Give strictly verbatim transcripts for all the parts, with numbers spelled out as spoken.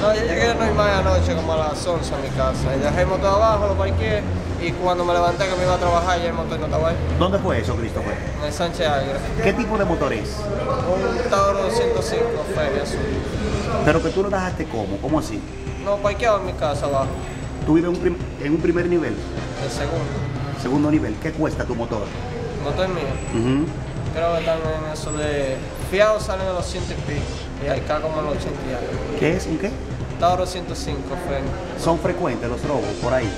No, yo llegué normal anoche como a las once a mi casa y dejé el motor abajo, lo parqué y cuando me levanté que me iba a trabajar ya el motor no estaba ahí. ¿Dónde fue eso, Christopher? En el Ensanche Águila. ¿Qué tipo de motor es? Un Tauro doscientos cinco, feria azul. ¿Pero que tú lo dejaste cómo? ¿Cómo así? No, parqueado en mi casa abajo. ¿Tú vives un en un primer nivel? El segundo. Segundo nivel. ¿Qué cuesta tu motor? El motor mío. Uh-huh. Creo que están en eso de... Fiados salen a los ciento y pico. Y acá como a los ochenta y algo. ¿Qué es? ¿Un qué? Tauro ciento cinco, freno. ¿Son frecuentes los robos por ahí?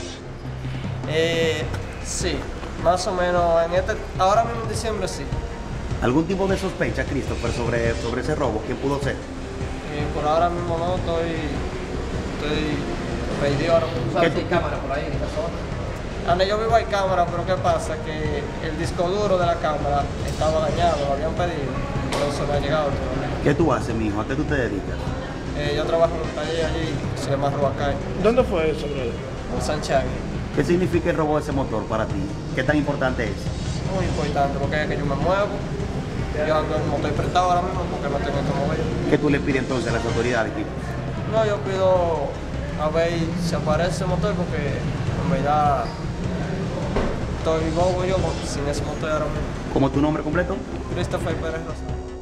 Eh, sí, más o menos. En este, ahora mismo en diciembre sí. ¿Algún tipo de sospecha, Christopher, sobre, sobre ese robo? ¿Quién pudo ser? Eh, por ahora mismo no, estoy... estoy... perdido ahora. ¿Sabes que hay cámara por ahí en esta zona? Ande, yo vivo hay cámara, pero ¿qué pasa? Que el disco duro de la cámara estaba dañado, lo habían pedido, entonces me ha llegado todavía. ¿Qué tú haces, mijo? ¿A qué tú te dedicas? Eh, yo trabajo en un taller allí, se llama Robacá. ¿Dónde fue eso, brother? En Sánchez. ¿Qué significa el robo de ese motor para ti? ¿Qué tan importante es? Muy importante, porque es que yo me muevo, yo ando en motor prestado ahora mismo porque no tengo cómo ver. ¿Qué tú le pides entonces a las autoridades aquí? No, yo pido... a ver si aparece el motor porque en verdad estoy bobo yo sin ese motor ahora mismo. ¿Cómo tu nombre completo? Christopher Pérez Rosario.